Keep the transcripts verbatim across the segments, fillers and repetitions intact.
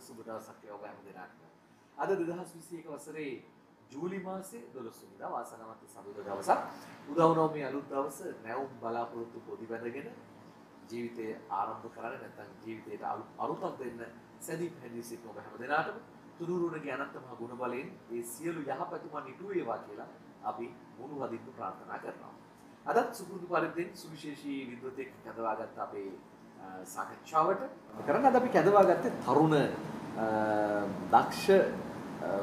එකසු දහසක් යෝගායම දිනක් අද දෙදහස් විසියක වසරේ ජූලි මාසයේ දොළොස් වෙනිදා වාසනාවන්ත සඳුදා දවසක් උදා වුණා මේ අලුත් දවස නැවුම් බලාපොරොත්තු පොඩි වැඩගෙන ජීවිතය ආරම්භ කරගෙන නැත්නම් ජීවිතයට අලුතක් දෙන්න සැදී පැහැදී සිටින ඔබ හැම දිනාටම තුරුරුණගේ අනන්ත මහ ගුණ බලයෙන් මේ සියලු යහපැතුමන් ඉටු වේවා කියලා අපි මුළු හදින්ම ප්‍රාර්ථනා කරනවා. අදත් සුපුරුදු පරිදි සුවිශේෂී විද්වතෙක් කැඳවාගත්ත අපේ සාකච්ඡාවට කරන්න අද අපි කැඳවාගත්තේ තරුණ දක්ෂ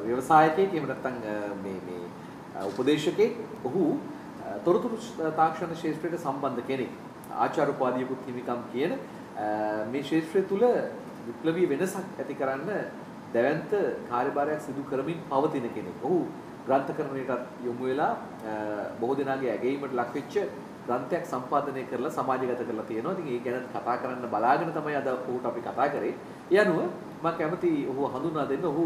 ව්‍යවසායකයෙක් එහෙම නැත්නම් මේ මේ උපදේශකෙක්. ඔහු තොරතුරු තාක්ෂණ ශාස්ත්‍රයට සම්බන්ධ කෙනෙක්. ආචාර්ය උපාධියකුත් හිමිකම් කියන මේ ශාස්ත්‍රය තුල විප්ලවීය වෙනසක් ඇති කරන්න දැවැන්ත කාර්යභාරයක් සිදු කරමින් පවතින කෙනෙක්. ඔහු ග්‍රන්ථකරණයටත් යොමු වෙලා බොහෝ දෙනාගේ ඇගයීමට ලක් වෙච්ච ග්‍රන්ථයක් සම්පාදනය කරලා සමාජගත කරලා තියෙනවා. ඉතින් ඒ ගැන කතා කරන්න බලාගෙන තමයි අද ඔහුට අපි කතා කරේ. ඒ අනුව මම කැමති ඔහු හඳුනා දෙන්න. ඔහු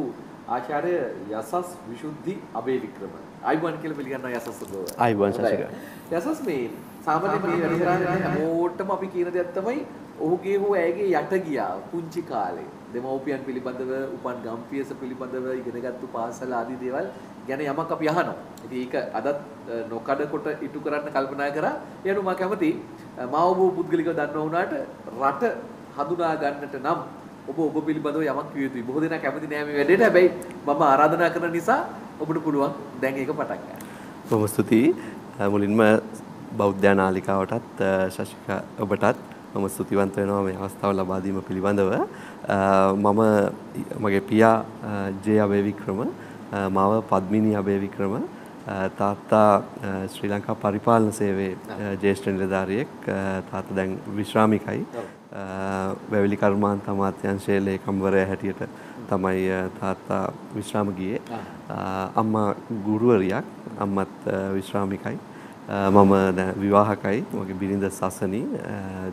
ආචාර්ය යසස් විසුද්ධි අබේවික්‍රම. අයිබෝන් කියලා පිළිගන්නවා යසස් ඔබ. අයිබෝන් සාසික. යසස් මේ සාමාන්‍ය මේ වැඩසටහන හැමෝටම අපි කියන දෙයක් තමයි ඔහුගේ හෝ ඇයගේ යට ගියා පුංචි කාලේ. දෙමව්පියන් පිළිබඳව උපන් ගම්පියස පිළිබඳව ඉගෙනගත්තු පාසල ආදී දේවල් ගැන යමක් අපි අහනවා. ඉතින් ඒක අදත් නොකඩ කොට ඉටු කරන්න කල්පනා කරා. ඒ අනුව මම කැමති මාව ඔබ පුද්ගලිකව දන්නවා වුණාට රට හඳුනා ගන්නට නම් ඔබ ඔබ පිළිබඳව යමක් කිය යුතුයි. බොහෝ දෙනා කැමති නෑ මේ වැඩේට. හැබැයි මම ආරාධනා කරන නිසා ඔබට පුළුවන් දැන් ඒක පටන් ගන්න. බොහොම ස්තුතියි. මුලින්ම බෞද්ධ නාලිකාවටත් ශාසිකා ඔබටත් මම ස්තුතිවන්ත වෙනවා මේ අවස්ථාව ලබා දීම පිළිබඳව. මම මගේ පියා ජේ අබේවික්‍රම, මාව පද්මිනී අබේවික්‍රම, තාත්තා ශ්‍රී ලංකා පරිපාලන සේවයේ ජ්‍යෙෂ්ඨ නිලධාරියෙක්, තාත්තා දැන් විශ්‍රාමිකයි, වැවිලි කර්මාන්ත අමාත්‍යාංශයේ ලේකම්වරයා හැටියට තමයි තාත්තා විශ්‍රාම ගියේ. අම්මා ගුරුවරියක්, අම්මත් විශ්‍රාමිකයි. මම විවාහකයි, මගේ බිරිඳ සසනි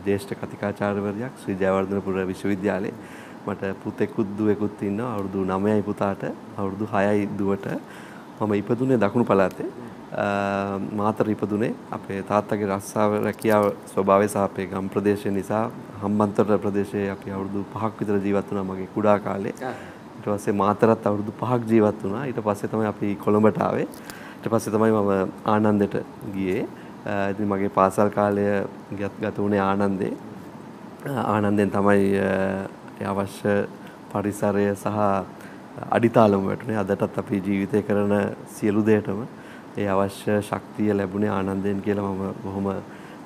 ජ්‍යෙෂ්ඨ කතිකාචාර්යවරියක් ශ්‍රී ජයවර්ධනපුර විශ්වවිද්‍යාලයේ. මට පුතෙකුත් දුවෙකුත් ඉන්නවා. අවුරුදු නවයයි පුතාට, අවුරුදු හයයි දුවට. මම ඉපදුනේ දකුණු පළාතේ. මාතර ඉපදුනේ. අපේ තාත්තගේ රස්සාව රැකියාව ස්වභාවය සහ අපේ ගම් ප්‍රදේශය නිසා හම්බන්තොට ප්‍රදේශයේ අපි අවුරුදු පහක් විතර ජීවත් වුණා මගේ කුඩා කාලේ. ඊට පස්සේ මාතරත් අවුරුදු පහක් ජීවත් වුණා. ඊට පස්සේ තමයි අපි කොළඹට ආවේ. ඊට පස්සේ තමයි මම ආනන්දෙට ගියේ. ඉතින් මගේ පාසල් කාලය ගත වුණේ ආනන්දේ. ආනන්දෙන් තමයි අවශ්‍ය පරිසරය සහ අඩිතාලම වැටුනේ. අදටත් අපි ජීවිතය කරන සියලු දෙයකටම ඒ අවශ්‍ය ශක්තිය ලැබුණේ ආනන්දෙන් කියලා මම බොහොම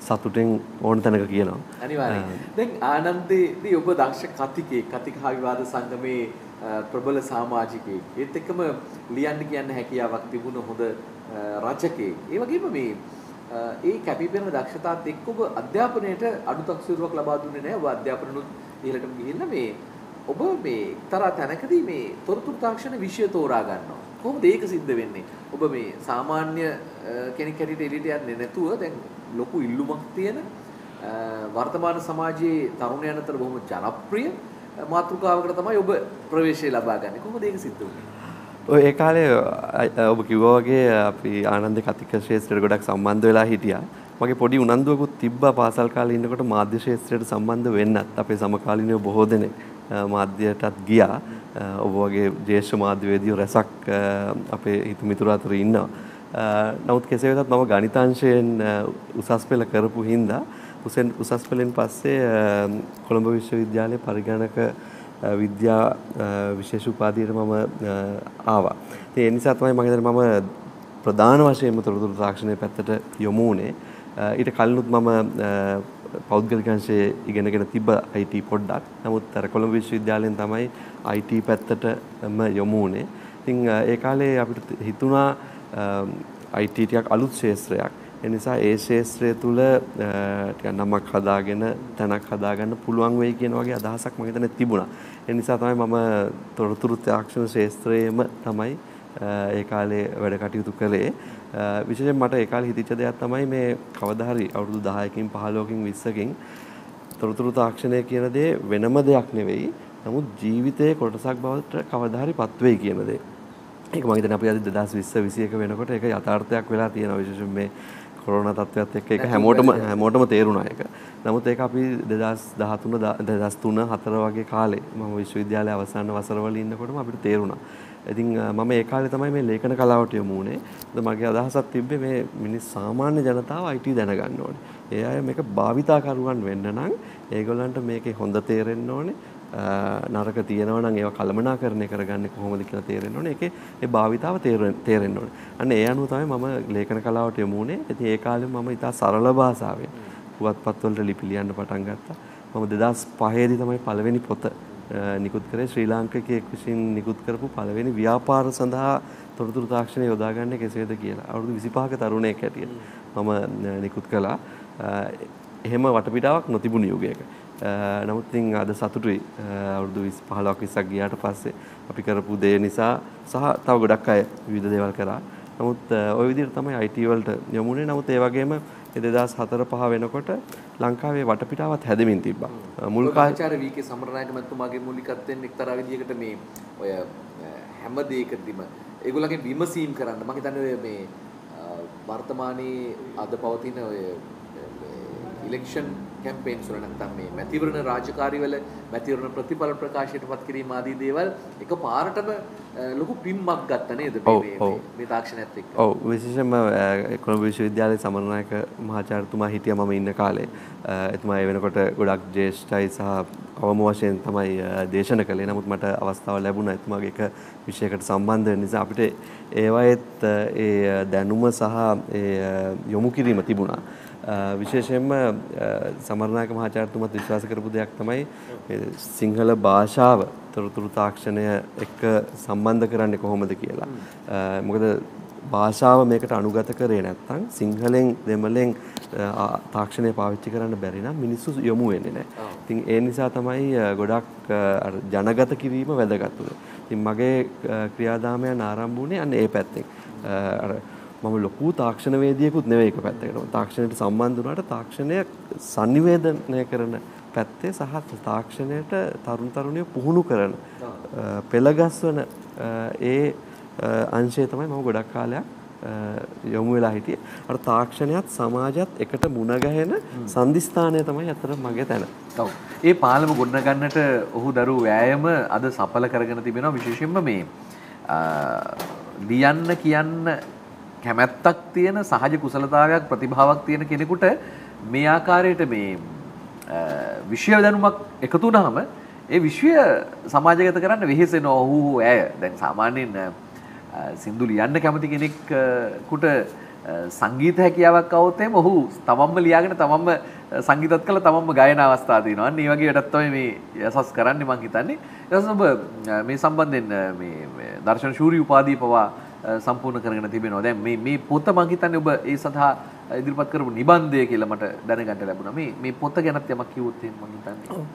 සතුටින් ඕන තැනක කියනවා. අනිවාර්යයෙන්. දැන් ආනන්දේදී ඔබ දක්ෂ කතිකේ, කතිකා විවාද සංගමේ ප්‍රබල සමාජිකයෙක්. ඒත් එක්කම ලියන්න කියන්න හැකියාවක් තිබුණ හොඳ රචකයෙක්. ඒ වගේම මේ ඒ කැපිපෙනෙන දක්ෂතාවත් එක්ක ඔබ අධ්‍යාපනයේට අඩුතක් සිරුවක් ලබා දුන්නේ නැහැ. ඔබ අධ්‍යාපනනුත් ඉහළටම ගිහිල්ලා මේ ඔබ මේ එක්තරා තැනකදී මේ තොරතුරු තාක්ෂණ විෂය තෝරා ගන්නවා. කොහොමද ඒක සිද්ධ වෙන්නේ? ඔබ මේ සාමාන්‍ය කෙනෙක් හැටියට එළියට යන්නේ නැතුව දැන් ලොකු ඉල්ලුමක් තියෙන වර්තමාන සමාජයේ තරුණයන් අතර බොහොම ජනප්‍රිය මාතෘකාවකට තමයි ඔබ ප්‍රවේශය ලබා ගන්න. කොහොමද ඒක සිද්ධ වුනේ? ඔය ඒ කාලේ ඔබ කිව්වා වගේ අපි ආනන්ද කතික ශාස්ත්‍රයට ගොඩක් සම්බන්ධ වෙලා හිටියා. මගේ පොඩි උනන්දුවකුත් තිබ්බා පාසල් කාලේ ඉන්නකොට මාධ්‍ය ශාස්ත්‍රයට සම්බන්ධ වෙන්නත්. අපේ සමකාලීනයෝ බොහෝ දෙනෙක් මාධ්‍යයටත් ගියා. ඔබ වගේ ජ්‍යෙෂ්ඨ මාධ්‍යවේදීව රැසක් අපේ හිත මිතුරු අතර ඉන්නවා. නමුත් කෙසේ වෙතත් මම ගණිතාංශයෙන් උසස් පෙළ කරපු හින්දා උසෙන් උසස් පෙළෙන් පස්සේ කොළඹ විශ්වවිද්‍යාලයේ පරිගණක විද්‍යා විශේෂ උපාධියට මම ආවා. ඉතින් ඒ නිසා තමයි මගේ දැන් මම ප්‍රධාන වශයෙන්ම තොරතුරු තාක්ෂණයේ පැත්තට යොමු වුණේ. ඊට කලිනුත් මම පෞද්ගලික අංශයේ ඉගෙනගෙන තිබ්බ I T පොඩ්ඩක්. නමුත් අර කොළඹ විශ්වවිද්‍යාලයෙන් තමයි I T පැත්තටම යොමු වුණේ. ඉතින් ඒ කාලේ අපිට හිතුණා I T ටිකක් අලුත් ශාස්ත්‍රයක්. ඒ නිසා ඒ ශාස්ත්‍රය තුළ ටිකක් නමක් හදාගෙන තැනක් හදාගන්න පුළුවන් වෙයි කියන වගේ අදහසක් මගේ දැන තිබුණා. ඒ නිසා තමයි මම තොරතුරු තාක්ෂණ ශාස්ත්‍රයේම තමයි ඒ කාලේ වැඩ කටයුතු කළේ. විශේෂයෙන් මට ඒ කාලේ හිතෙච්ච දෙයක් තමයි මේ කවදා හරි අවුරුදු දහයකින් පහළොවකින් විස්සකින් තොරතුරු තාක්ෂණය කියන දේ වෙනම දෙයක් නෙවෙයි. නමුත් ජීවිතයේ කොටසක් බවට කවදා හරි පත් වෙයි කියන දේ. ඒක මම හිතන්නේ අපි අද දෙදහස් විස්ස විසියක වෙනකොට ඒක යථාර්ථයක් වෙලා තියෙනවා. විශේෂයෙන් මේ කොරෝනා තත්ත්වයත් එක්ක ඒක හැමෝටම හැමෝටම තේරුණා ඒක. නමුත් ඒක අපි දෙදාස් දහතුන දෙදාස් තුන හතර වගේ කාලේ මම විශ්වවිද්‍යාලයේ අවසාන වසරවල ඉන්නකොටම අපිට තේරුණා. ඉතින් මම ඒ කාලේ තමයි මේ ලේඛන කලාවට යොමු වුණේ. මගේ අදහසක් තිබ්බේ මේ මිනිස් සාමාන්‍ය ජනතාව I T දැනගන්න ඕනේ. ඒ අය මේක භාවිතා කරුවන් වෙන්න නම් ඒගොල්ලන්ට මේකේ හොඳ තේරෙන්න ඕනේ. නරක තියෙනවා නම් ඒවා කළමනාකරණය කරගන්නේ කොහොමද කියලා තේරෙන්න ඕනේ. ඒකේ ඒ භාවිතාව තේරෙන්න ඕනේ. අන්න ඒ අනුව තමයි මම ලේඛන කලාවට යොමු වුණේ. ඉතින් ඒ කාලේ මම ඉතා සරල භාෂාවෙන් පුවත්පත් වලට ලිපි ලියන්න පටන් ගත්තා. මම දෙදාස් පහේ දී තමයි පළවෙනි පොත නිකුත් කරේ. ශ්‍රී ලාංකිකයෙක් විසින් නිකුත් කරපු පළවෙනි ව්‍යාපාර සඳහා තොරතුරු තාක්ෂණය යොදාගන්නේ කෙසේද කියලා. අවුරුදු විසිපහක තරුණයෙක් හැටියට මම නිකුත් කළා. එහෙම වටපිටාවක් නොතිබුණු යුගයක. නමුත් ඉතින් අද සතුටුයි අවුරුදු විසි පහලොවක් විස්සක් ගියාට පස්සේ අපි කරපු දේ නිසා සහ තව ගොඩක් අය විවිධ දේවල් කරා. නමුත් ওই විදිහට තමයි I T වලට යමුනේ. නමුත් ඒ වගේම දෙදාස් හතර පහ වෙනකොට ලංකාවේ වටපිටාවත් හැදෙමින් තිබ්බා. මුල් කාචාර වීකේ සමරනායක මැතිතුමාගේ මූලිකත්වයෙන් එක්තරා විදිහකට මේ ඔය හැම දෙයකදීම ඒගොල්ලන්ගේ විමසීම් කරන්න මම හිතන්නේ මේ වර්තමානයේ අද පවතින ඔය ඉලෙක්ෂන් කැම්පේන්ස් වල නැත්නම් මේ මැතිවරණ රාජකාරිවල මැතිවරණ ප්‍රතිඵල ප්‍රකාශයට පත් කිරීම ආදී දේවල් එක පාරටම ලොකු පිම්මක් ගත්ත නේද මේ මේ තාක්ෂණයත් එක්ක. ඔව් විශේෂයෙන්ම කොළඹ විශ්වවිද්‍යාලයේ සමරනායක මහාචාර්යතුමා හිටියා මම ඉන්න කාලේ. එතුමා ඒ වෙනකොට ගොඩක් ජ්‍යෙෂ්ඨයි සහ අවම වශයෙන් තමයි දේශන කළේ. නමුත් මට අවස්ථාව ලැබුණා එතුමාගේ එක විෂයකට සම්බන්ධ වෙන නිසා අපිට ඒවයෙත් ඒ දැනුම සහ ඒ යොමු කිරීම තිබුණා. විශේෂයෙන්ම සමරනායක මහාචාර්යතුමාත් විශ්වාස කරපු දෙයක් තමයි සිංහල භාෂාව තොරතුරු තාක්ෂණය එක්ක සම්බන්ධ කරන්නේ කොහොමද කියලා. මොකද භාෂාව මේකට අනුගත කරේ නැත්නම් සිංහලෙන් දෙමළෙන් තාක්ෂණය පාවිච්චි කරන්න බැරි නම් මිනිස්සු යොමු වෙන්නේ නැහැ. ඉතින් ඒ නිසා තමයි ගොඩක් ජනගත කිරීම වැදගත් වුණේ. ඉතින් මගේ ක්‍රියාදාමයන් ආරම්භ වුණේ අන්න ඒ පැත්තෙන්. අර මම ලොකු තාක්ෂණවේදියෙකුත් නෙවෙයි එක පැත්තකට. තාක්ෂණයට සම්බන්ධ වුණාට තාක්ෂණය sannivedanaya කරන පැත්තේ සහ තාක්ෂණයට තරුණ තරුණිය පුහුණු කරන පෙළගස්වන ඒ අංශය තමයි මම ගොඩක් කාලයක් යොමු වෙලා හිටියේ. අර තාක්ෂණයත් සමාජයත් එකට මුණ ගැහෙන සංදිස්ථානය තමයි අතර මගේ තැන. ඔව්. ඒ පාලම ගොඩනගන්නට ඔහු දරු වෑයම අද සඵල කරගෙන තිබෙනවා. විශේෂයෙන්ම මේ ලියන්න කියන්න කැමැත්තක් තියෙන සහජ කුසලතාවයක් ප්‍රතිභාවක් තියෙන කෙනෙකුට මේ ආකාරයට මේ විෂය දැනුමක් එකතු වුණාම ඒ විෂය සමාජගත කරන්න වෙහෙසෙන ඔහු ඇය දැන් සාමාන්‍යයෙන් සින්දු ලියන්න කැමති කෙනෙක්ට සංගීත හැකියාවක් આવොත් එම ඔහු තමන්ම ලියාගෙන තමන්ම සංගීතත් කළා තමන්ම ගායන අවස්ථා තියෙනවා. අන්න ඒ වගේ වැඩක් තමයි මේ යසස් කරන්නේ මං හිතන්නේ. ඊට පස්සේ මේ සම්බන්ධයෙන් මේ දර්ශන ශූරි උපාධිය පවා සම්පූර්ණ කරගෙන තිබෙනවා. දැන් මේ මේ පොත මම හිතන්නේ ඔබ ඒ සඳහා ඉදිරිපත් කරපු නිබන්ධය කියලා මට දැනගන්න ලැබුණා. මේ මේ පොත ගැනත් යමක් කිව්වොත් එහෙනම් මම හිතන්නේ. ඔව්.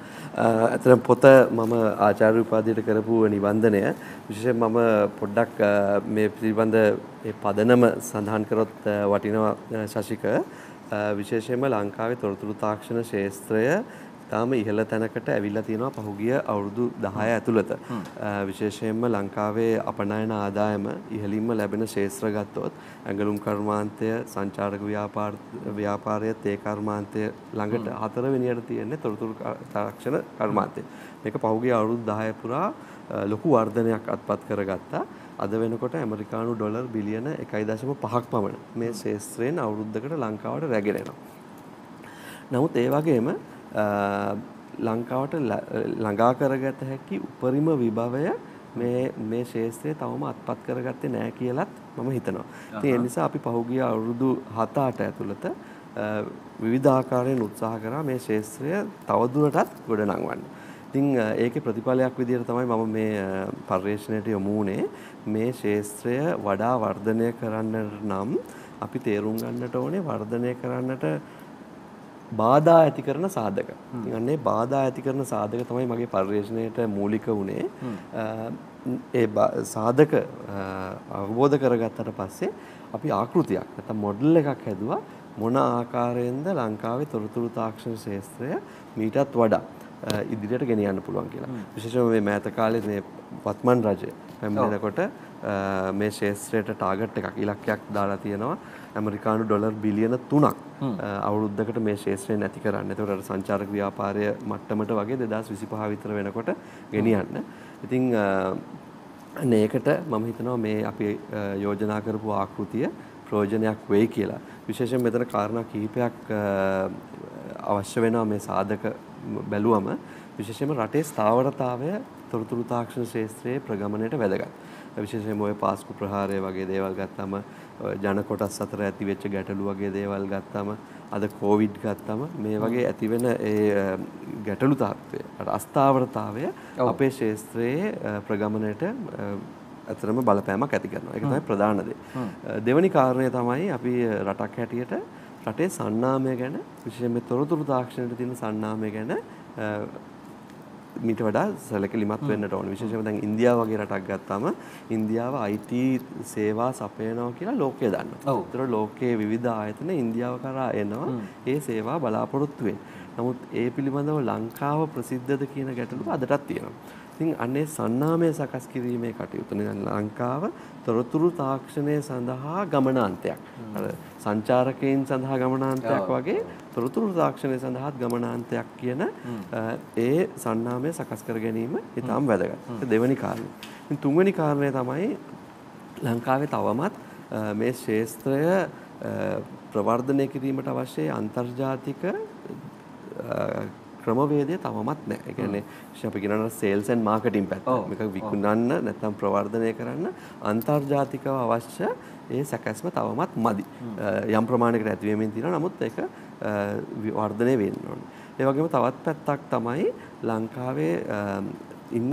අතන පොත මම ආචාර්ය උපාධියට කරපු නිබන්ධනය විශේෂයෙන් මම පොඩ්ඩක් මේ පිළිබඳ මේ පදනම සඳහන් කරොත් වටිනවා ශාසික. විශේෂයෙන්ම ලංකාවේ තොරතුරු තාක්ෂණ ශාස්ත්‍රය තාම ඉහළ තැනකට ඇවිල්ලා තියෙනවා පහුගිය අවුරුදු දහය ඇතුළත. විශේෂයෙන්ම ලංකාවේ අපනයන ආදායම ඉහළින්ම ලැබෙන ශේත්‍ර ගත්තොත් ඇඟලුම් කර්මාන්තය, සංචාරක ව්‍යාපාර ව්‍යාපාරය, තේ කර්මාන්තය ළඟට හතරවෙනියට තියෙන්නේ තොරතුරු තාක්ෂණ කර්මාන්තය. මේක පහුගිය අවුරුදු දහය පුරා ලොකු වර්ධනයක් අත්පත් කරගත්තා. අද වෙනකොට ඇමරිකානු ඩොලර් බිලියන එකයි දශම පහක් පමණ මේ ශේත්‍රයෙන් අවුරුද්දකට ලංකාවට රැගෙනවා. නමුත් ඒ වගේම ලංකාවට ළඟා කරගත හැකි උපරිම විභවය මේ මේ ශාස්ත්‍රය තවම අත්පත් කරගත්තේ නැහැ කියලත් මම හිතනවා. ඉතින් ඒ නිසා අපි පහුගිය අවුරුදු හත අට ඇතුළත විවිධ ආකාරයෙන් උත්සාහ කරා මේ ශාස්ත්‍රය තවදුරටත් ගොඩනංවන්න. ඉතින් ඒකේ ප්‍රතිඵලයක් විදිහට තමයි මම මේ පර්යේෂණයට යොමු වුණේ. මේ ශාස්ත්‍රය වඩා වර්ධනය කරන්න නම් අපි තේරුම් ගන්නට ඕනේ වර්ධනය කරන්නට බාධා ඇති කරන සාධක. කියන්නේ බාධා ඇති කරන සාධක තමයි මගේ පර්යේෂණයට මූලික වුණේ. ඒ සාධක අවබෝධ කරගත්තට පස්සේ අපි ආකෘතියක් නැත්නම් මොඩල් එකක් හැදුවා මොන ආකාරයෙන්ද ලංකාවේ තොරතුරු තාක්ෂණ ශාස්ත්‍රය මීටත් වඩා ඉදිරියට ගෙන යන්න පුළුවන් කියලා. විශේෂයෙන්ම මේ මෑත කාලේ මේ වත්මන් රජය පැමිණෙනකොට මේ ශේෂ්ත්‍රයට ටාගට් එකක් ඉලක්කයක් දාලා තියෙනවා ඇමරිකානු ඩොලර් බිලියන තුනක් අවුරුද්දකට මේ ශේෂ්ත්‍රය නැති කරන්න. ඒකට අර සංචාරක ව්‍යාපාරය මට්ටමට වගේ දෙදාස් විසිපහ විතර වෙනකොට ගෙනියන්න. ඉතින් අනේ ඒකට මම හිතනවා මේ අපි යෝජනා කරපු ආකෘතිය ප්‍රයෝජනයක් වෙයි කියලා. විශේෂයෙන් මෙතන කාරණා කිහිපයක් අවශ්‍ය වෙනවා මේ සාධක බැලුවම විශේෂයෙන්ම රටේ ස්ථාවරතාවය තොරතුරු තාක්ෂණ ශාස්ත්‍රයේ ප්‍රගමණයට වැදගත්. විශේෂයෙන්ම ඔය පාස්කු ප්‍රහාරය වගේ දේවල් ගත්තාම ජන කොටස් අතර ඇති වෙච්ච ගැටලු වගේ දේවල් ගත්තාම අද කොවිඩ් ගත්තාම මේ වගේ ඇති වෙන ඒ ගැටලු තත්ත්වය අස්ථාවරතාවය අපේ ශාස්ත්‍රයේ ප්‍රගමණයට අතරම බලපෑමක් ඇති කරනවා. ඒක තමයි ප්‍රධාන දේ. දෙවෙනි කාරණය තමයි අපි රටක් හැටියට රටේ සන්නාමය ගැන විශේෂයෙන්ම තොරතුරු තාක්ෂණයට තියෙන සන්නාමය ගැන මීට වඩා සැලකිලිමත් වෙන්නට ඕනේ. විශේෂයෙන්ම දැන් ඉන්දියාව වගේ රටක් ගත්තාම ඉන්දියාව I T සේවා සපයනවා කියලා ලෝකය දන්නවා. ඒතර ලෝකයේ විවිධ ආයතන ඉන්දියාව කරා එනවා ඒ සේවා බලාපොරොත්තු වෙන. නමුත් ඒ පිළිබඳව ලංකාව ප්‍රසිද්ධද කියන ගැටලුව අදටත් තියෙනවා. ඉතින් අනේ සන්නාමය සකස් කිරීමේ කටයුතු නේද ලංකාව තොරතුරු තාක්ෂණය සඳහා ගමනාන්තයක්. අර සංචාරකයන් සඳහා ගමනාන්තයක් වගේ තොරතුරු තාක්ෂණය සඳහාත් ගමනාන්තයක් කියන ඒ සන්නාමය සකස් කර ගැනීම ඉතාම වැදගත්. ඒක දෙවෙනි කාරණය. ඉතින් තුන්වෙනි කාරණය තමයි ලංකාවේ තවමත් මේ ශාස්ත්‍රය ප්‍රවර්ධනය කිරීමට අවශ්‍ය අන්තර්ජාතික ක්‍රමවේදය තවමත් නැහැ. ඒ කියන්නේ අපි කියනවා sales and marketing පැත්ත. මේක විකුණන්න නැත්නම් ප්‍රවර්ධනය කරන්න අන්තර්ජාතිකව අවශ්‍ය ඒ සැකැස්ම තවමත් මදි. යම් ප්‍රමාණයකට ඇති වෙමින් තියෙනවා. නමුත් ඒක වර්ධනය වෙන්න ඕනේ. ඒ වගේම තවත් පැත්තක් තමයි ලංකාවේ ඉන්න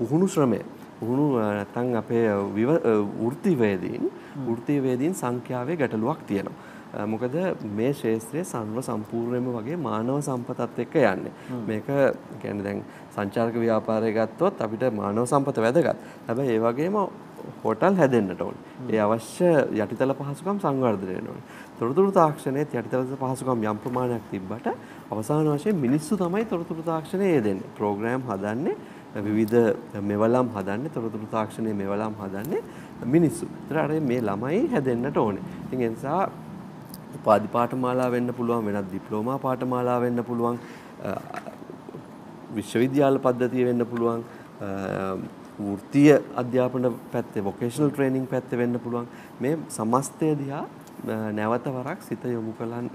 පුහුණු ශ්‍රමය. පුහුණු නැත්නම් අපේ වෘත්තිවේදීන් වෘත්තිවේදීන් සංඛ්‍යාවේ ගැටලුවක් තියෙනවා. මොකද මේ ශාස්ත්‍රයේ සම්ව සම්පූර්ණයෙන්ම වගේ මානව සම්පතත් එක්ක යන්නේ. මේක කියන්නේ දැන් සංචාරක ව්‍යාපාරය ගත්තොත් අපිට මානව සම්පත වැදගත්. හැබැයි ඒ වගේම හෝටල් හැදෙන්නට ඕනේ. ඒ අවශ්‍ය යටිතල පහසුකම් සංවර්ධනය වෙන්න ඕනේ. තොරතුරු තාක්ෂණයේ යටිතල පහසුකම් යම් ප්‍රමාණයක් තිබ්බට අවසාන වශයෙන් මිනිස්සු තමයි තොරතුරු තාක්ෂණය යෙදෙන්නේ. ප්‍රෝග්‍රෑම් හදන්නේ විවිධ මෙවලම් හදන්නේ තොරතුරු තාක්ෂණයේ මෙවලම් හදන්නේ මිනිස්සු. ඒතර අර මේ ළමයි හැදෙන්නට ඕනේ. ඉතින් ඒ නිසා උපාධි පාඨමාලා වෙන්න පුළුවන් වෙනත් ඩිප්ලෝමා පාඨමාලා වෙන්න පුළුවන් විශ්වවිද්‍යාල පද්ධතිය වෙන්න පුළුවන් වෘත්තීය අධ්‍යාපන පැත්තේ වොකේෂනල් ට්‍රේනින් පැත්තේ වෙන්න පුළුවන් මේ සමස්තය දිහා නැවත වරක් සිත යොමු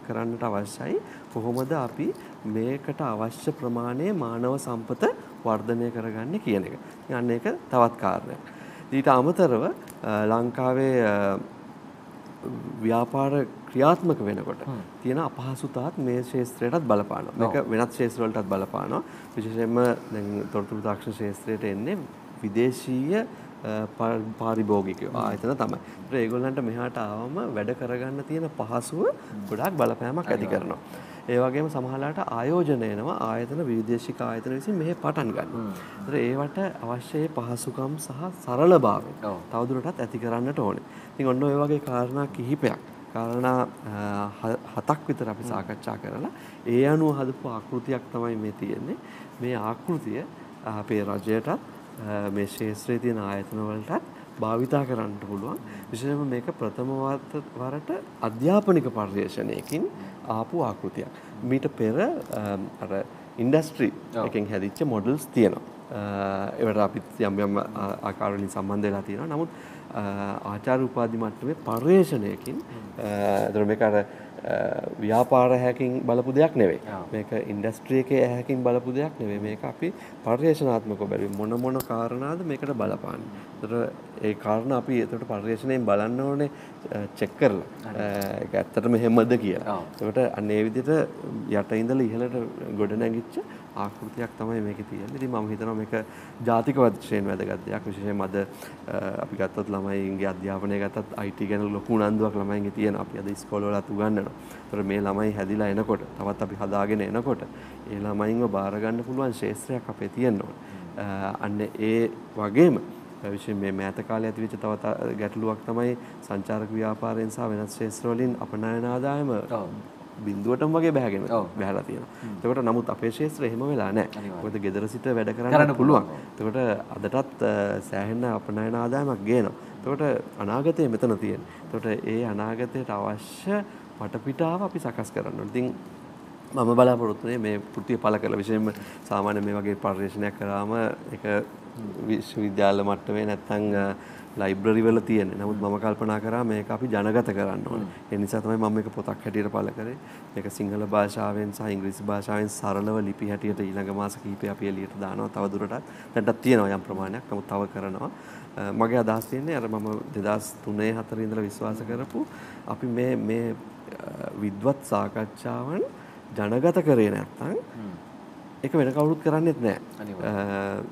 කරන්නට අවශ්‍යයි. කොහොමද අපි මේකට අවශ්‍ය ප්‍රමාණය මානව සම්පත වර්ධනය කරගන්නේ කියන එක. අන්න ඒක තවත් කාරණයක්. ඊට අමතරව ලංකාවේ ව්‍යාපාර ක්‍රියාත්මක වෙනකොට තියෙන අපහසුතාවත් මේ ශාස්ත්‍රයටත් බලපානවා. මේක වෙනත් ශාස්ත්‍රවලටත් බලපානවා. විශේෂයෙන්ම දැන් තොරතුරු තාක්ෂණ ශාස්ත්‍රයට එන්නේ විදේශීය පාරිභෝගිකයෝ ආයතන තමයි. ඒතර ඒගොල්ලන්ට මෙහාට ආවම වැඩ කරගන්න තියෙන පහසුව ගොඩාක් බලපෑමක් ඇති කරනවා. ඒ වගේම සමහරලාට ආයෝජන එනවා ආයතන විදේශික ආයතන විසින් මෙහි පටන් ගන්නවා. ඒතර ඒවට අවශ්‍ය පහසුකම් සහ සරලභාවය තවදුරටත් ඇති කරන්නට ඕනේ. ඉතින් ඔන්න ඔය වගේ කාරණා කිහිපයක් කාරණා හතක් විතර අපි සාකච්ඡා කරලා ඒ අනුව හදපු ආකෘතියක් තමයි මේ තියෙන්නේ. මේ ආකෘතිය අපේ රජයටත් මේ ශාස්ත්‍රයේ තියෙන ආයතන වලටත් භාවිතා කරන්න පුළුවන්. විශේෂයෙන්ම මේක ප්‍රථම වරට අධ්‍යාපනික පරිශ්‍රණයකින් ආපු ආකෘතියක්. මීට පෙර අර ඉන්ඩස්ට්‍රි එකෙන් හැදිච්ච මොඩල්ස් තියෙනවා. ඒවට අපිත් යම් යම් ආකාරවලින් සම්බන්ධ වෙලා තියෙනවා. නමුත් ආචාර්ය උපාධි මට්ටමේ පරිශ්‍රණයකින් ඒතර මේක අර ව්‍යාපාර හැකින් බලපු දෙයක් නෙවෙයි. මේක ඉන්ඩස්ට්‍රි එකේ හැකින් බලපු දෙයක් නෙවෙයි. මේක අපි පරිශ්‍රණාත්මකව බලුවේ මොන මොන කාරණාද මේකට බලපාන්නේ. ඒතර ඒ කාරණා අපි ඒතර පරිශ්‍රණයෙන් බලන්න ඕනේ චෙක් කරලා. ඒක ඇත්තටම එහෙමද කියලා. ඒකට අන්න ඒ විදිහට යට ඉඳලා ඉහළට ගොඩ නැගිච්ච ආකෘතියක් තමයි මේකේ තියෙන්නේ. ඉතින් මම හිතනවා මේක ජාතික වශයෙන් වැදගත් දෙයක්. විශේෂයෙන්ම අද අපි ගත්තොත් ළමයින්ගේ අධ්‍යාපනය ගත්තත් I T ගැන ලොකු උනන්දුවක් ළමයින්ගේ තියෙනවා. අපි අද ඉස්කෝලවලත් උගන්වනවා. ඒතර මේ ළමයි හැදිලා එනකොට තවත් අපි හදාගෙන එනකොට ඒ ළමයින්ව බාර ගන්න පුළුවන් ශාස්ත්‍රයක් අපේ තියෙනවා. අන්න ඒ වගේම විශේෂයෙන් මේ මෑත කාලේ ඇතිවෙච්ච තවත් ගැටලුවක් තමයි සංචාරක ව්‍යාපාරයෙන් සහ වෙනත් ශාස්ත්‍රවලින් අපනයන ආදායම බින්දුවටම වගේ බහගෙන බහලා තියෙනවා. එතකොට නමුත් අපේ ශාස්ත්‍රය එහෙම වෙලා නැහැ. මොකද gedara sita වැඩ කරන්න පුළුවන්. එතකොට අදටත් සෑහෙන අපනයන ආදායමක් ගේනවා. එතකොට අනාගතය මෙතන තියෙන. එතකොට ඒ අනාගතයට අවශ්‍ය පටපිටාව අපි සකස් කරන්න ඕනේ. ඉතින් මම බලාපොරොත්තු වෙන්නේ මේ කෘතිය පළ කරලා විශේෂයෙන්ම සාමාන්‍ය මේ වගේ පරිශ්‍රණයක් කරාම ඒක විශ්වවිද්‍යාල මට්ටමේ නැත්නම් ලයිබ්‍රරි වල තියෙන. නමුත් මම කල්පනා කරා මේක අපි ජනගත කරන්න ඕනේ. ඒ නිසා තමයි මම මේක පොතක් හැටියට පළ කරේ. මේක සිංහල භාෂාවෙන් සහ ඉංග්‍රීසි භාෂාවෙන් සරලව ලිපි හැටියට ඊළඟ මාස කිහිපය අපි එළියට දානවා. තව දුරටත් දැන්ටත් තියෙනවා යම් ප්‍රමාණයක්. නමුත් තව කරනවා. මගේ අදහස් තියෙන්නේ අර මම දෙදහස් තුනේ හතරේ ඉඳලා විශ්වාස කරපු අපි මේ මේ විද්වත් සාකච්ඡාවන් ජනගත කරේ නැත්නම් ඒක වෙන කවුරුත් කරන්නේත් නැහැ.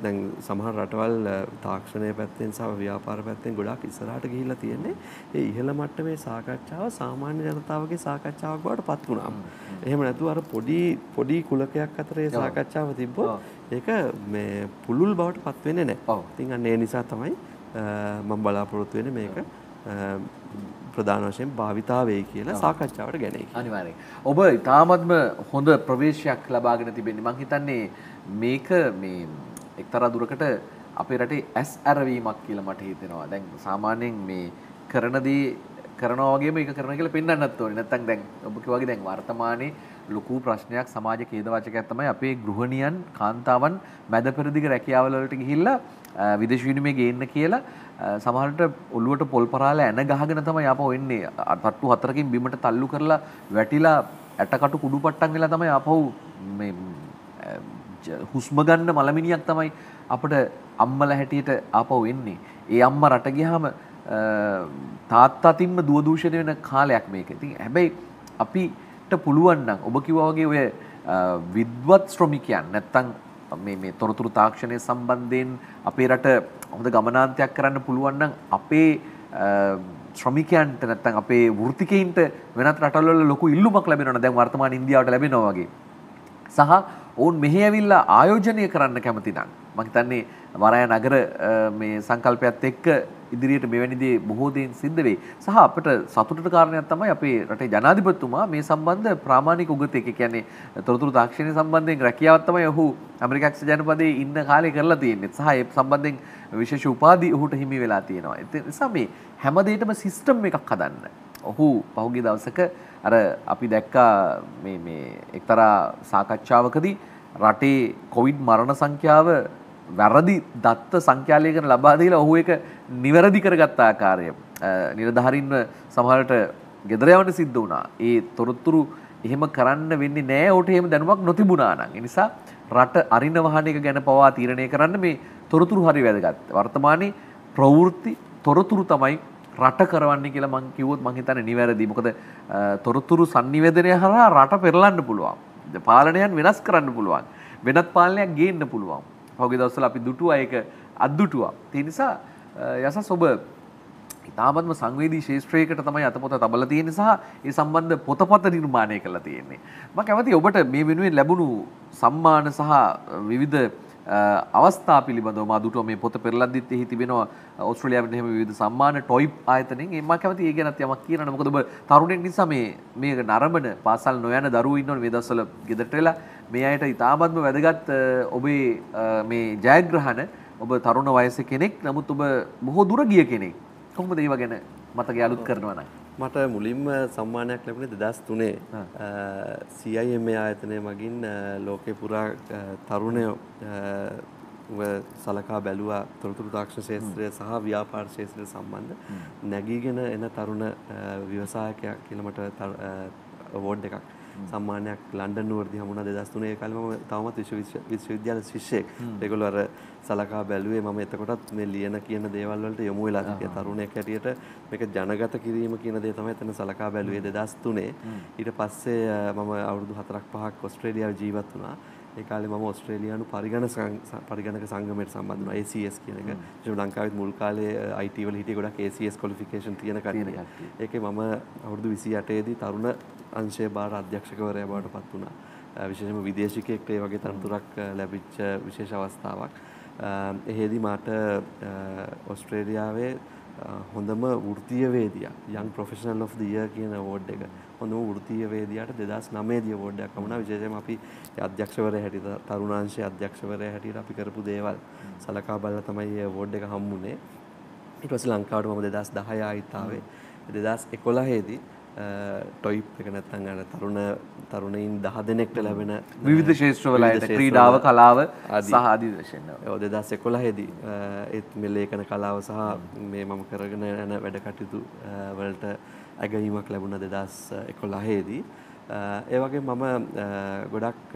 දැන් සමහර රටවල් තාක්ෂණය පැත්තෙන් සහ ව්‍යාපාර පැත්තෙන් ගොඩාක් ඉස්සරහට ගිහිල්ලා තියෙන්නේ. ඒ ඉහළ මට්ටමේ සාකච්ඡාව සාමාන්‍ය ජනතාවගේ සාකච්ඡාවක් බවට පත් වුණාම. එහෙම නැතුව අර පොඩි පොඩි කුලකයක් අතරේ සාකච්ඡාව තිබ්බොත් ඒක මේ පුළුල් බවට පත් වෙන්නේ නැහැ. ඉතින් අන්න ඒ නිසා තමයි මම බලාපොරොත්තු වෙන්නේ මේක ප්‍රධාන වශයෙන් භාවිතා වෙයි කියලා සාකච්ඡාවට ගන්නේ. අනිවාර්යයෙන්. ඔබ ඊටාත්ම හොඳ ප්‍රවේශයක් ලබාගෙන තිබෙනවා. මම හිතන්නේ මේක මේ එක්තරා දුරකට අපේ රටේ ඇස් ඇරවීමක් කියලා මට හිතෙනවා. දැන් සාමාන්‍යයෙන් මේ කරන දේ කරනවා වගේම ඒක කරනවා කියලා පෙන්වන්නත් ඕනේ. නැත්තම් දැන් ඔබ කිව්වාගේ දැන් වර්තමානයේ ලොකු ප්‍රශ්නයක් සමාජ කේදවාචකයක් තමයි අපේ ගෘහණියන් කාන්තාවන් මැද පෙරදිග රැකියාවල වලට ගිහිල්ලා විදේශ විනිමය ගේන්න කියලා සමහරට ඔළුවට පොල් පරාල ඇන ගහගෙන තමයි ආපහු එන්නේ. තට්ටු හතරකින් බිමට තල්ලු කරලා වැටිලා ඇටකටු කුඩු පට්ටම් වෙලා තමයි ආපහු මේ හුස්ම ගන්න මලමිනියක් තමයි අපිට අම්මලා හැටියට ආපහු එන්නේ. ඒ අම්මා රට ගියාම තාත්තා තින්ම දුව දූෂණය වෙන කාලයක් මේක. ඉතින් හැබැයි අපිට පුළුවන් නම් ඔබ කිව්වා වගේ ඔය විද්වත් ශ්‍රමිකයන් නැත්තම් මේ මේ තොරතුරු තාක්ෂණය සම්බන්ධයෙන් අපේ රට හොඳ ගමනාන්තයක් කරන්න පුළුවන් නම් අපේ ශ්‍රමිකයන්ට නැත්නම් අපේ වෘත්තිකයින්ට වෙනත් රටවල ලොකු ඉල්ලුමක් ලැබෙනවා නේද? දැන් වර්තමාන ඉන්දියාවට ලැබෙනවා වගේ. සහ ඔවුන් මෙහි ඇවිල්ලා ආයෝජනය කරන්න කැමති නම් මම හිතන්නේ වරාය නගර මේ සංකල්පයත් එක්ක ඉදිරියට මෙවැනි දේ බොහෝ දේන් සිද්ධ වෙයි. සහ අපිට සතුටට කාරණයක් තමයි අපේ රටේ ජනාධිපතිතුමා මේ සම්බන්ධ ප්‍රාමාණික උගතෙක්. ඒ කියන්නේ තොරතුරු තාක්ෂණය සම්බන්ධයෙන් රැකියාවක් තමයි ඔහු ඇමරිකාක්ෂ ජනපදයේ ඉන්න කාලේ කරලා තියෙන්නේ. සහ ඒ සම්බන්ධයෙන් විශේෂ උපාධි ඔහුට හිමි වෙලා තියෙනවා. ඒ නිසා මේ හැම දෙයකම සිස්ටම් එකක් හදන්න. ඔහු පහුගිය දවසක අර අපි දැක්කා මේ මේ එක්තරා සාකච්ඡාවකදී රටේ කොවිඩ් මරණ සංඛ්‍යාව වැරදි දත්ත සංඛ්‍යාලයකට ලබා දීලා ඔහු ඒක නිවැරදි කරගත් ආකාරය නිරධාරින්ව සමහරට gedara යවන්න සිද්ධ වුණා. ඒ තොරතුරු එහෙම කරන්න වෙන්නේ නැහැ. ඔහුට එහෙම දැනුමක් නොතිබුණා නම්. ඒ නිසා රට අරින වහන එක ගැන පවා තීරණය කරන්න මේ තොරතුරු හරි වැදගත්. වර්තමානයේ ප්‍රවෘත්ති තොරතුරු තමයි රට කරවන්නේ කියලා මම කිව්වොත් මම හිතන්නේ නිවැරදි. මොකද තොරතුරු sannivedanaya හරහා රට පෙරලන්න පුළුවන්. පාලනයන් වෙනස් කරන්න පුළුවන්. වෙනත් පාලනයක් ගේන්න පුළුවන්. පහුගිය දවස්වල අපි දුටුවා ඒක අද්දුටුවා. ඒ නිසා යසස් ඔබ ඉතාමත්ම සංවේදී ශාස්ත්‍රයකට තමයි අතපොත තබලා තියෙන්නේ සහ ඒ සම්බන්ධ පොතපත නිර්මාණය කරලා තියෙන්නේ. මම කැමතියි ඔබට මේ වෙනුවෙන් ලැබුණු සම්මාන සහ විවිධ අවස්ථා පිළිබඳව මා දුටුවා මේ පොත පෙරලද්දිත් එහි තිබෙනවා ඕස්ට්‍රේලියාවෙන් එහෙම විවිධ සම්මාන ටොයිප් ආයතනයෙන්. ඒ මම කැමතියි ඒ ගැනත් යමක් කියන්න. මොකද ඔබ තරුණෙක් නිසා මේ මේක නරඹන පාසල් නොයන දරුවෝ ඉන්නවනේ මේ දවස්වල ගෙදරට එලා. මේ අයට ඉතාමත්ම වැදගත් ඔබේ මේ ජයග්‍රහණ. ඔබ තරුණ වයසේ කෙනෙක් නමුත් ඔබ බොහෝ දුර ගිය කෙනෙක්. කොහොමද ඒව ගැන මතකය අලුත් කරනවා නම්? මට මුලින්ම සම්මානයක් ලැබුණේ දෙදහස් තුනේ සී අයි එම් ඒ ආයතනය මගින් ලෝකේ පුරා තරුණයෝ සලකා බැලුවා තොරතුරු තාක්ෂණ ශාස්ත්‍රය සහ ව්‍යාපාර ශාස්ත්‍රය සම්බන්ධ නැගීගෙන එන තරුණ ව්‍යවසායකයා කියලා මට අවෝඩ් එකක් සම්මානයක් ලන්ඩන් නුවරදී හමුණා දෙදහස් තුනේ කාලේ. මම තවමත් විශ්ව විශ්වවිද්‍යාල ශිෂ්‍යෙක්. ඒගොල්ලෝ අර සලකා බැලුවේ මම එතකොටත් මේ ලියන කියන දේවල් වලට යොමු වෙලා හිටියා. තරුණයෙක් හැටියට මේක ජනගත කිරීම කියන දේ තමයි එතන සලකා බැලුවේ දෙදහස් තුනේ. ඊට පස්සේ මම අවුරුදු හතරක් පහක් ඕස්ට්‍රේලියාවේ ජීවත් වුණා. ඒ කාලේ මම ඕස්ට්‍රේලියානු පරිගණක පරිගණක සංගමයට සම්බන්ධ වුණා. ඒ සී එස් කියන එක. ශ්‍රී ලංකාවෙත් මුල් කාලේ අයි ටී වල හිටියේ ගොඩක් ඒ සී එස් ක්වොලිෆිකේෂන් තියෙන කට්ටිය. ඒකේ මම අවුරුදු විසි අටේ දී තරුණ අංශයේ භාර අධ්‍යක්ෂකවරයා බවට පත් වුණා. විශේෂයෙන්ම විදේශිකයෙක්ට ඒ වගේ තනතුරක් ලැබිච්ච විශේෂ අවස්ථාවක්. එහෙදී මාට ඕස්ට්‍රේලියාවේ හොඳම වෘත්තීය වේදියා Young Professional of the Year කියන award එක वृत्तीय वेदियाट ददास् नमेदीय बोर्डक विशेषमें अध्यक्षवर हटी तरुणांशे अध्यक्षवर हटीर अभी करपू देवा सलका बलतमय बोर्डक हम्मुने इट वॉज लंकाड़ मम ददास् दहयावे ददास् एकोलहेदी टॉयप එකක් නැත්නම් අර තරුණ තරුණයින් දහ දෙනෙක්ට ලැබෙන විවිධ ශාස්ත්‍රවල අයට ක්‍රීඩාව කලාව සහ ආදී වශයෙන් ඔය දෙදහස් එකොළහ දී ඒත් මේ ලේඛන කලාව සහ මේ මම කරගෙන යන වැඩ කටයුතු වලට ඇගීමක් ලැබුණා දෙදහස් එකොළහ දී ඒ වගේම මම ගොඩක්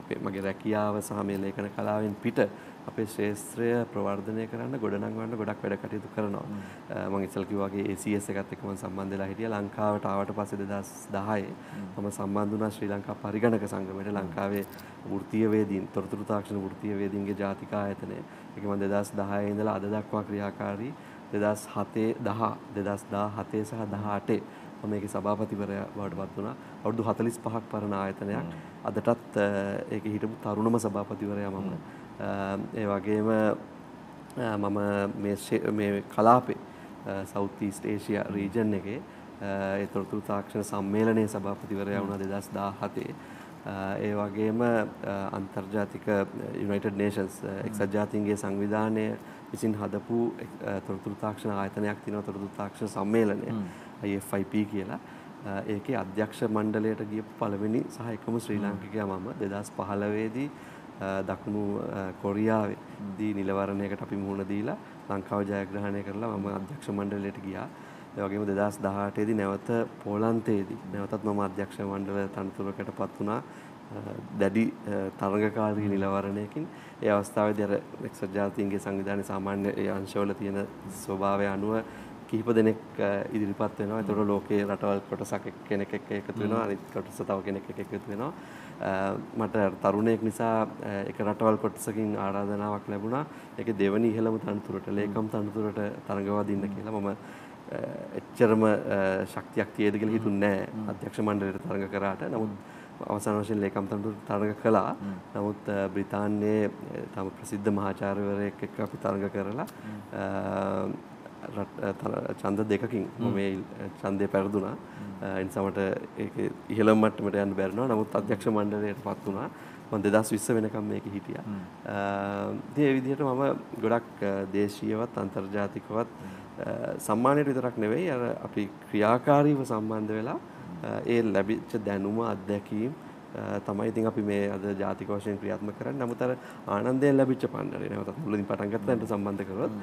අපේ මගේ රැකියාව සහ මේ ලේඛන කලාවෙන් පිට අපේ ශාස්ත්‍රය ප්‍රවර්ධනය කරන්න ගොඩනගන්න ගොඩක් වැඩ කටයුතු කරනවා. මම ඉස්සල් කිව්වා වගේ A C S එකත් එක්ක මම සම්බන්ධ වෙලා හිටියා. ලංකාවට ආවට පස්සේ දෙදහස් දහයේ මම සම්බන්ධ වුණා ශ්‍රී ලංකා පරිගණක සංගමයට. ලංකාවේ වෘත්තීය වේදීන්, තොරතුරු තාක්ෂණ වෘත්තීය වේදීන්ගේ ජාතික ආයතනය. ඒක මම දෙදහස් දහයේ ඉඳලා අද දක්වා ක්‍රියාකාරී දෙදහස් හතේ දහ, දෙදහස් දහහතේ සහ දහඅටේ මම ඒකේ සභාපතිවරයා බවට පත් වුණා. අවුරුදු හතළිස් පහක් පරණ ආයතනයක්. අදටත් ඒකේ හිටපු තරුණම සභාපතිවරයා මම. ඒ වගේම මම මේ මේ කලාපේ සවුත් ඊස්ට් ඒෂියා රීජන් එකේ ඒ තොරතුරු තාක්ෂණ සම්මේලනයේ සභාපතිවරයා වුණා දෙදහස් දහහතේ. ඒ වගේම අන්තර්ජාතික යුනයිටඩ් නේෂන්ස් එක්සත් ජාතීන්ගේ සංවිධානය විසින් හදපු තොරතුරු තාක්ෂණ ආයතනයක් තියෙනවා තොරතුරු තාක්ෂණ සම්මේලනය I F I P කියලා. ඒකේ අධ්‍යක්ෂ මණ්ඩලයට ගියපු පළවෙනි සහ එකම ශ්‍රී ලාංකිකයා මම දෙදහස් පහළහේ දී දකුණු කොරියාවේදී නිලවරණයකට අපි මුහුණ දීලා ලංකාව ජයග්‍රහණය කරලා මම අධ්‍යක්ෂ මණ්ඩලයට ගියා. ඒ වගේම දෙදහස් දහඅටේ දී නැවත පෝලන්තයේදී නැවතත් මම අධ්‍යක්ෂ මණ්ඩල තනතුරකටපත් වුණා. දැඩි තරගකාරී නිලවරණයකින්. ඒ අවස්ථාවේදී අර එක්සත් ජාතීන්ගේ සංවිධානයේ සාමාන්‍ය අංශවල තියෙන ස්වභාවය අනුව කිහිප දෙනෙක් ඉදිරිපත් වෙනවා. ඒතකොට ලෝකයේ රටවල් කොටසක් එක්කෙනෙක් එක්ක එකතු වෙනවා. අනිත් කොටස තව කෙනෙක් එක්ක එකතු වෙනවා. මට තරුණයෙක් නිසා එක රටවල් කොටසකින් ආරාධනාවක් ලැබුණා. ඒකේ දෙවනි ඉහළම තනතුරට ලේකම් තනතුරට තරගවදින්න කියලා. මම එච්චරම ශක්තියක් තියෙද කියලා හිතුන්නේ නැහැ. අධ්‍යක්ෂ මණ්ඩලයට තරඟ කරාට. නමුත් අවසාන වශයෙන් ලේකම් තනතුරට තරඟ කළා. නමුත් බ්‍රිතාන්‍යයේ තම ප්‍රසිද්ධ මහාචාර්යවරයෙක් එක්ක අපි තරඟ කරලා ඡන්ද දෙකකින් මේ ඡන්දේ පෙරදුනා. ඒ නිසාමට ඒක ඉහළම මට්ටමට යන්න බැරි වුණා. නමුත් අධ්‍යක්ෂ මණ්ඩලයටපත් වුණා. මම දෙදහස් විස්ස වෙනකම් මේකේ හිටියා. ඒ විදිහට මම ගොඩක් දේශීයවත් අන්තර්ජාතිකවත් සම්මානයට විතරක් නෙවෙයි අර අපි ක්‍රියාකාරීව සම්බන්ධ වෙලා ඒ ලැබිච්ච දැනුම අත්දැකීම් තමයි ඉතින් අපි මේ අද ජාතික වශයෙන් ක්‍රියාත්මක කරන්නේ. නමුත් අර ආනන්දයෙන් ලැබිච්ච පණ්ඩරේ නැවතත් මුලින් පටන් ගන්නට සම්බන්ධ කරොත්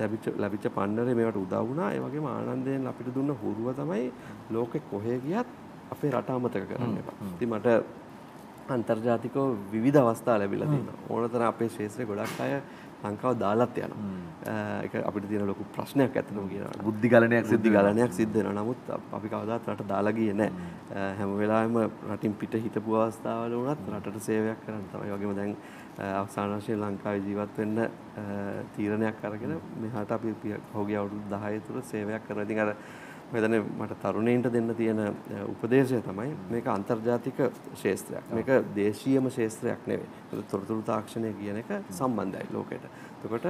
ලැබිච්ච ලැබිච්ච පණ්ඩරේ මේවට උදා වුණා. ඒ වගේම ආනන්දයෙන් අපිට දුන්න හුරුව තමයි ලෝකෙ කොහේ ගියත් අපේ රට අමතක කරන්න එපා. ඉතින් මට අන්තර්ජාතිකව විවිධ අවස්ථා ලැබිලා තියෙනවා. ඕනතරම් අපේ ශාස්ත්‍රයේ ගොඩක් අය ලංකාව දාලත් යනවා. ඒක අපිට තියෙන ලොකු ප්‍රශ්නයක් ඇත්තටම කියනවා. බුද්ධි ගලණයක් සිද්ධි ගලණයක් සිද්ධ වෙනවා. නමුත් අපි කවදාවත් රට දාලා ගියේ නැහැ. හැම වෙලාවෙම රටින් පිට හිටපු අවස්ථාවල වුණත් රටට සේවයක් කරන්න තමයි. වගේම දැන් අවසාන වශයෙන් ලංකාවේ ජීවත් වෙන්න තීරණයක් අරගෙන මෙහාට අපි පහුගිය අවුරුදු දහය තුර සේවයක් කරනවා. ඉතින් අර මෙතන මට තරුණයින්ට දෙන්න තියෙන උපදේශය තමයි මේක අන්තර්ජාතික ශාස්ත්‍රයක්. මේක දේශීයම ශාස්ත්‍රයක් නෙවෙයි. ඒක තොරතුරු තාක්ෂණය කියන එක සම්බන්ධයි ලෝකයට. එතකොට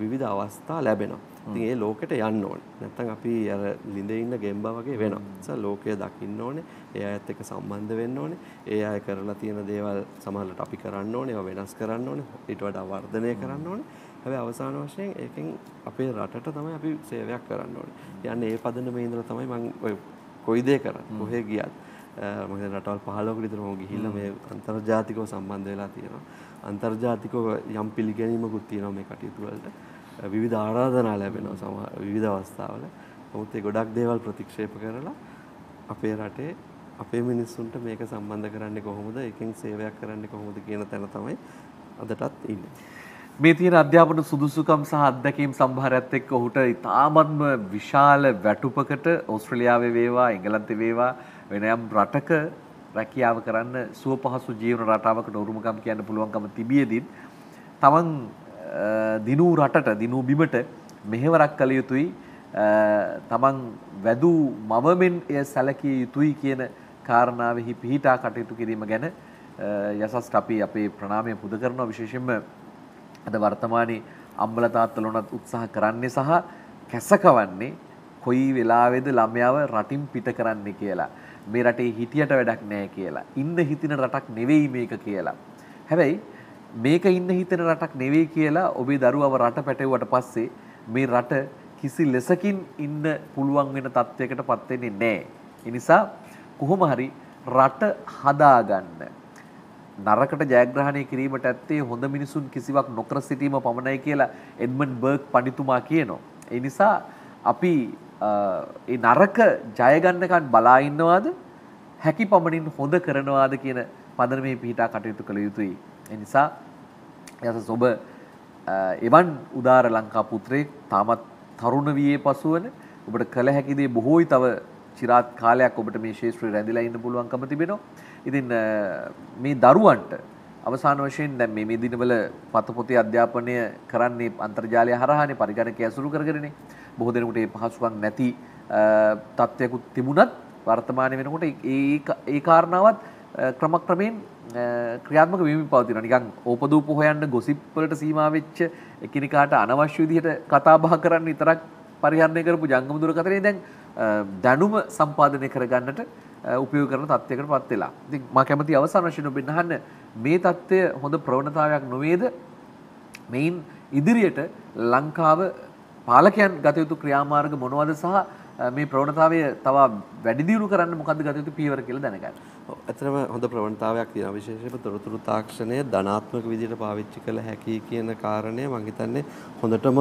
විවිධ අවස්ථා ලැබෙනවා. ඉතින් ඒ ලෝකෙට යන්න ඕනේ. නැත්නම් අපි අර ළිඳ ඉන්න ගෙම්බා වගේ වෙනවා. ඒ නිසා ලෝකය දකින්න ඕනේ. ඒ අයත් එක්ක සම්බන්ධ වෙන්න ඕනේ. ඒ අය කරලා තියෙන දේවල් සමහරවිට අපි කරන්න ඕනේ. ඒවා වෙනස් කරන්න ඕනේ. ඊට වඩා වර්ධනය කරන්න ඕනේ. හැබැයි අවසාන වශයෙන් ඒකෙන් අපේ රටට තමයි අපි සේවයක් කරන්න ඕනේ. කියන්නේ ඒ පදනමේ ඉඳලා තමයි මම ඔය කොයි දේ කරත් කොහේ ගියත් මම හිතන රටවල් පහළොවකට විතර මම ගිහිල්ලා මේ අන්තර්ජාතිකව සම්බන්ධ වෙලා තියෙනවා. අන්තර්ජාතිකව යම් පිළිගැනීමකුත් තියෙනවා මේ කටයුතු වලට. විවිධ ආරාධනා ලැබෙනවා සමහර විවිධ අවස්ථාවල. නමුත් ඒ ගොඩක් දේවල් ප්‍රතික්ෂේප කරලා අපේ රටේ අපේ මිනිස්සුන්ට මේක සම්බන්ධ කරන්නේ කොහොමද? ඒකෙන් සේවයක් කරන්නේ කොහොමද කියන තැන තමයි අදටත් ඉන්නේ. මේ තියෙන අධ්‍යාපන සුදුසුකම් සහ අත්දැකීම් සම්භාරයත් එක්ක ඔහුට ඉතාමත්ම විශාල වැටුපකට ඕස්ට්‍රේලියාවේ වේවා එංගලන්තේ වේවා වෙනයම් රටක රැකියාව කරන්න සුවපහසු ජීවන රටාවකට උරුමකම් කියන්න පුළුවන්කම තිබියදී තමන් දිනූ රටට දිනූ බිමට මෙහෙවරක් කළ යුතුයි, තමන් වැදූ මවමෙන් එය සැලකිය යුතුයි කියන කාරණාවෙහි පිහිටා කටයුතු කිරීම ගැන යසස්ට අපි අපේ ප්‍රණාමය පුද කරනවා. විශේෂයෙන්ම අද වර්තමානයේ අම්බල තාත්තලා උනත් උත්සාහ කරන්නේ සහ කැසකවන්නේ කොයි වෙලාවේද ළමයාව රටින් පිට කරන්නේ කියලා. මේ රටේ හිටියට වැඩක් නැහැ කියලා. ඉන්න හිතන රටක් නෙවෙයි මේක කියලා. හැබැයි මේක ඉන්න හිතන රටක් නෙවෙයි කියලා ඔබේ දරුවව රට පැටවුවට පස්සේ මේ රට කිසි ලෙසකින් ඉන්න පුළුවන් වෙන තත්වයකට පත් වෙන්නේ නැහැ. ඒ නිසා කොහොම හරි රට හදාගන්න. නරකට ජයග්‍රහණය කිරීමට ඇත්තේ හොඳ මිනිසුන් කිසිවක් නොකර සිටීම පමණයි කියලා එඩ්මන්ඩ් බර්ග් පඬිතුමා කියනවා. ඒ නිසා අපි ඒ නරක ජය ගන්නකන් බලා ඉන්නවාද හැකි පමණින් හොඳ කරනවාද කියන පදනමේ පිහිටා කටයුතු කළ යුතුයි. ඒ නිසා යසස් ඔබ එවන් උදාර ලංකා පුත්‍රයෙක් තාමත් තරුණ වියේ පසුවන ඔබට කළ හැකි දේ බොහෝයි. තව චිරාත් කාලයක් ඔබට මේ ශේෂ්ත්‍රය රැඳිලා ඉන්න පුළුවන්කම තිබෙනවා. ඉතින් මේ දරුවන්ට අවසාන වශයෙන් දැන් මේ මේ දිනවල පතපොතේ අධ්‍යාපනය කරන්නේ අන්තර්ජාලය හරහානේ පරිගණකය ඇසුරු කරගෙනනේ. බොහෝ දෙනෙකුට ඒ පහසුකම් නැති තත්ත්වයකුත් තිබුණත් වර්තමාන වෙනකොට ඒ කාරණාවත් ක්‍රමක්‍රමයෙන් ක්‍රියාත්මක වෙමින් පවතිනවා. නිකන් ඕපදූප හොයන්න ගොසිප් වලට සීමා වෙච්ච එකිනෙකාට අනවශ්‍ය විදිහට කතා බහ කරන්න විතරක් පරිහරණය කරපු ජංගම දුරකථනයේ දැන් දැනුම සම්පාදනය කරගන්නට උපයෝග කරන තත්ත්වයකටපත් වෙලා. ඉතින් මා කැමති අවසාන වශයෙන් ඔබෙන් අහන්න මේ තත්ත්වය හොඳ ප්‍රවණතාවයක් නොවේද? මේන් ඉදිරියට ලංකාව පාලකයන් ගත යුතු ක්‍රියාමාර්ග මොනවද සහ මේ ප්‍රවණතාවය තව වැඩි දියුණු කරන්න මොකද්ද ගත යුතු පියවර කියලා දැනගන්න. ඔව් ඇත්තටම හොඳ ප්‍රවණතාවයක් තියෙනවා. විශේෂයෙන්ම තොරතුරු තාක්ෂණය ධනාත්මක විදිහට පාවිච්චි කළ හැකි කියන කාරණය මම හිතන්නේ හොඳටම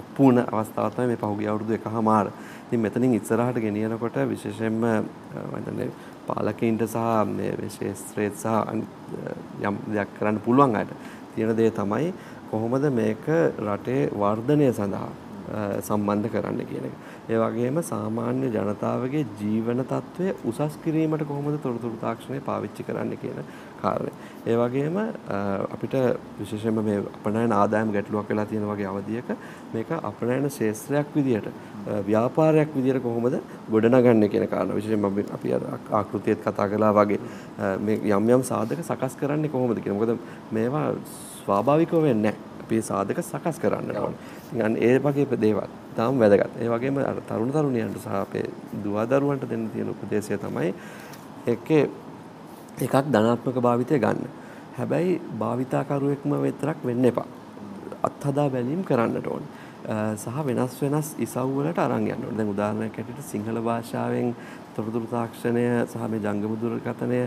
ඔප්පු වුණ අවස්ථාව තමයි මේ පහුගිය අවුරුදු එකහමාර. ඉතින් මෙතනින් ඉස්සරහට ගෙනියනකොට විශේෂයෙන්ම මම හිතන්නේ පාලකයන්ට සහ මේ ශාස්ත්‍රයේ සහ යම් දෙයක් කරන්න පුළුවන් අයට තියෙන දේ තමයි කොහොමද මේක රටේ වර්ධනය සඳහා සම්බන්ධ කරන්න කියන එක. ඒ වගේම සාමාන්‍ය ජනතාවගේ ජීවන තත්ත්වය උසස් කිරීමට කොහොමද තොරතුරු තාක්ෂණය පාවිච්චි කරන්න කියන කාරණේ. ඒ වගේම අපිට විශේෂයෙන්ම මේ අපනයන ආදායම් ගැටලුවක් වෙලා තියෙන වගේ අවධියක මේක අපනයන ශාස්ත්‍රයක් විදියට ව්‍යාපාරයක් විදියට කොහොමද ගොඩනගන්නේ කියන කාරණා. විශේෂයෙන්ම අපි ආකෘතියත් කතා කළා වගේ මේ යම් යම් සාධක සකස් කරන්නේ කොහොමද කියන. මොකද මේවා ස්වාභාවිකව වෙන්නේ නැහැ. අපි සාධක සකස් කරන්න ඕනේ. ඉතින් ඒ වගේ දේවල් තාම වැදගත්. ඒ වගේම අර තරුණ තරුණියන්ට සහ අපේ දුව දරුවන්ට දෙන්න තියෙන උපදේශය තමයි එකේ එකක් ධනාත්මක භාවිතය ගන්න. හැබැයි භාවිතාකරුවෙක්ම විතරක් වෙන්න එපා. අත්හදා බැලීම් කරන්නට ඕනේ. සහ වෙනස් වෙනස් ඉසව් වලට අරන් යන්න ඕනේ. දැන් උදාහරණයක් ඇටියට සිංහල භාෂාවෙන් තොරතුරු තාක්ෂණය සහ මේ ජංගම දුරකථනය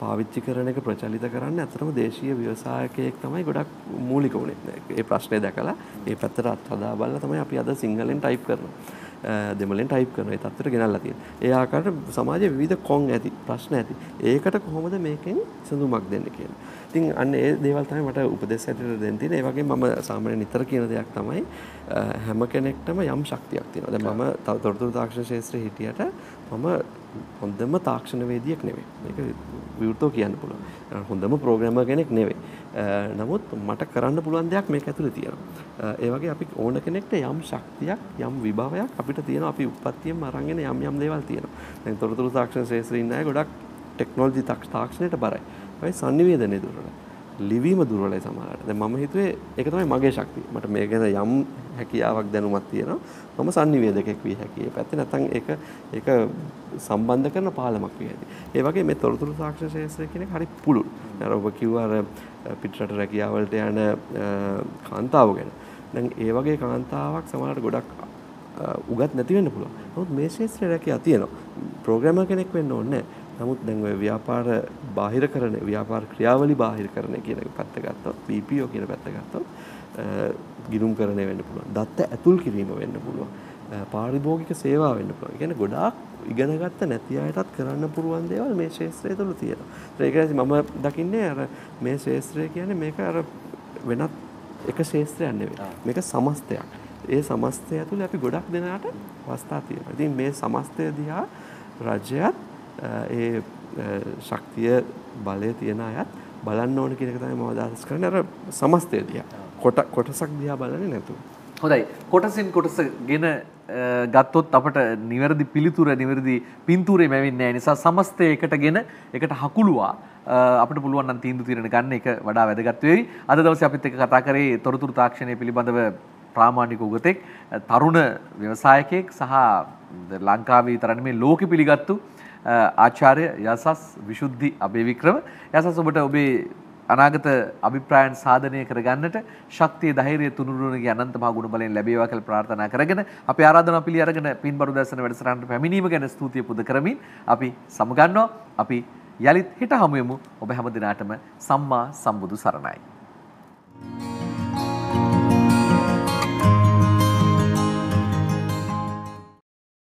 පාවිච්චි කරන එක ප්‍රචලිත කරන්න අතරම දේශීය ව්‍යවසායකයෙක් තමයි ගොඩක් මූලික වුණේ. ඒ ප්‍රශ්නේ දැකලා ඒ පැත්තට අත්හදා බලලා තමයි අපි අද සිංහලෙන් ටයිප් කරනවා. දෙමළෙන් ටයිප් කරනවා. ඒ තත්ත්වයට ගෙනල්ලා තියෙනවා. ඒ ආකාරයට සමාජයේ විවිධ කොන් ඇති ප්‍රශ්න ඇති. ඒකට කොහොමද මේකෙන් සඳුමක් දෙන්න කියලා. ඉතින් අන්න ඒ දේවල් තමයි මට උපදේශ ඇතුළත දෙන්න තියෙන්නේ. ඒ වගේම මම සාමාන්‍යයෙන් නිතර කියන දෙයක් තමයි හැම කෙනෙක්ටම යම් ශක්තියක් තියෙනවා. දැන් මම තොරතුරු තාක්ෂණ ශාස්ත්‍රයේ හිටියට මම හොඳම තාක්ෂණවේදියෙක් නෙවෙයි. මේක විවෘතව කියන්න පුළුවන්. හොඳම ප්‍රෝග්‍රෑමර් කෙනෙක් නෙවෙයි. නමුත් මට කරන්න පුළුවන් දෙයක් මේක ඇතුලේ තියෙනවා. ඒ වගේ අපි ඕන කෙනෙක්ට යම් ශක්තියක්, යම් විභවයක් අපිට තියෙනවා. අපි උප්පත්තියෙන්ම අරන්ගෙන යම් යම් දේවල් තියෙනවා. දැන් තොරතුරු තාක්ෂණ ශාස්ත්‍රයේ ඉන්න අය ගොඩක් ටෙක්නොලොජි තාක්ෂණයට බරයි. ඒ සංනිවේදනයේ දුර්වලයි. ලිවීම දුර්වලයි සමහරවිට. දැන් මම හිතුවේ ඒක තමයි මගේ ශක්තිය. මට මේක ගැන යම් හැකියාවක් දැනුමක් තියෙනවා. මම සංනිවේදකෙක් විය හැකියි. පැත්තේ නැත්නම් ඒක ඒක සම්බන්ධ කරන පාලමක් විය හැකියි. ඒ වගේ මේ තොරතුරු තාක්ෂණ ශාස්ත්‍රය කියන එක හරි පුළුල්. අර ඔබ කිව්වා අර පිටරට රැකියාවලට යන කාන්තාව ගැන. දැන් ඒ වගේ කාන්තාවක් සමහරවිට ගොඩක් උගත් නැති වෙන්න පුළුවන්. නමුත් මේ ශාස්ත්‍රයේ රැකියාව තියෙනවා. ප්‍රෝග්‍රෑමර් කෙනෙක් වෙන්න ඕනේ නැහැ. නමුත් දැන් ඔය ව්‍යාපාර බාහිරකරණය, ව්‍යාපාර ක්‍රියාවලි බාහිරකරණය කියන පැත්ත ගත්තොත්, බී පී ඕ කියන පැත්ත ගත්තොත්, ගිණුම්කරණය වෙන්න පුළුවන්. දත්ත ඇතුල් කිරීම වෙන්න පුළුවන්. පාරිභෝගික සේවා වෙන්න පුළුවන්. කියන්නේ ගොඩාක් ඉගෙනගත්ත නැති අයටත් කරන්න පුළුවන් දේවල් මේ ශාස්ත්‍රය තුළ තියෙනවා. ඒක නිසා මම දකින්නේ අර මේ ශාස්ත්‍රය කියන්නේ මේක අර වෙනත් එක ශාස්ත්‍රයක් නෙවෙයි. මේක සමස්තයක්. ඒ සමස්තය තුළ අපි ගොඩක් දෙනාට අවස්ථා තියෙනවා. ඉතින් මේ සමස්තය දිහා රජයත් ඒ ශක්තිය බලය තියෙන අයත් බලන්න ඕන කියන එක තමයි මම අදහස් කරන්නේ. අර සමස්තය දිහා කොට කොටසක් දිහා බලන්නේ නැතුව. හොඳයි. කොටසින් කොටස ගෙන ගත්තොත් අපට නිවැරදි පිළිතුර නිවැරදි පින්තූරේ ලැබෙන්නේ නැහැ. නිසා සමස්තය එකටගෙන එකට හකුළුවා අපිට පුළුවන් නම් තීන්දුව తీරන ගන්න එක වඩා වැදගත් වෙයි. අද දවසේ අපිත් එක්ක කතා කරේ තොරතුරු තාක්ෂණය පිළිබඳව ප්‍රාමාණික උගතෙක්, තරුණ ව්‍යවසායකයෙක් සහ लांकावे लोक पिगत्तु आचार्य यासास् विशुद्धि अभे विक्रम यासास् ඔබට ඔබේ අනාගත අභිප්‍රායන් සාධනය කර ගන්නට ශක්තිය ධෛර්යය තුනුරුණගේ අනන්ත මහ ගුණ බලයෙන් ලැබේවා කියලා ප්‍රාර්ථනා කරගෙන අපි ආරාධනා පිළි අරගෙන පින්බරු දැසන වැඩසටහනට පැමිණීම ගැන ස්තුතිය පුද කරමින් අපි සමගන්නවා අපි යලිත් හිට හමුවෙමු ඔබ හැම දිනාටම සම්මා සම්බුදු සරණයි